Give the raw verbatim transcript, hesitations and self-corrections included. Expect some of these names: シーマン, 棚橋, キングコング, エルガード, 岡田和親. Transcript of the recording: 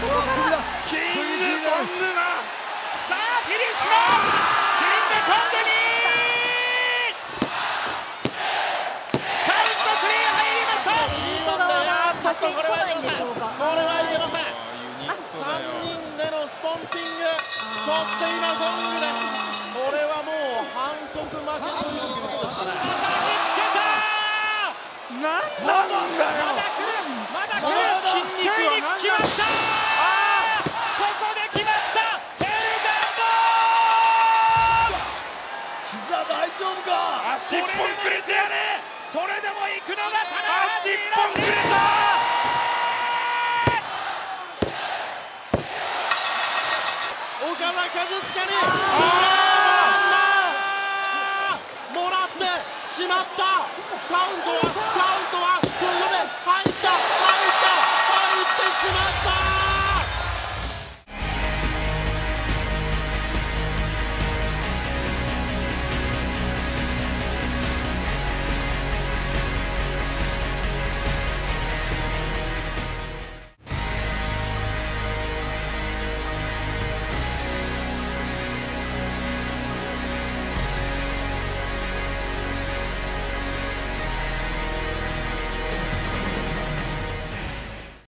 そこからキングコングがさあフィニッシュだ。キングコングにカウントスリー入りました。シーマンだやったと。これは言えません、これは言えません。さんにんでのストンピング、そして今コングです。これはもう反則負けということですかね。なんだよ、まだ来る、まだ来る、ついに決まったー、ここで決まった、エルガードー、膝大丈夫か、足一本くれてやれ、それでも行くのが棚橋らしいぞ、岡田和親に。カウント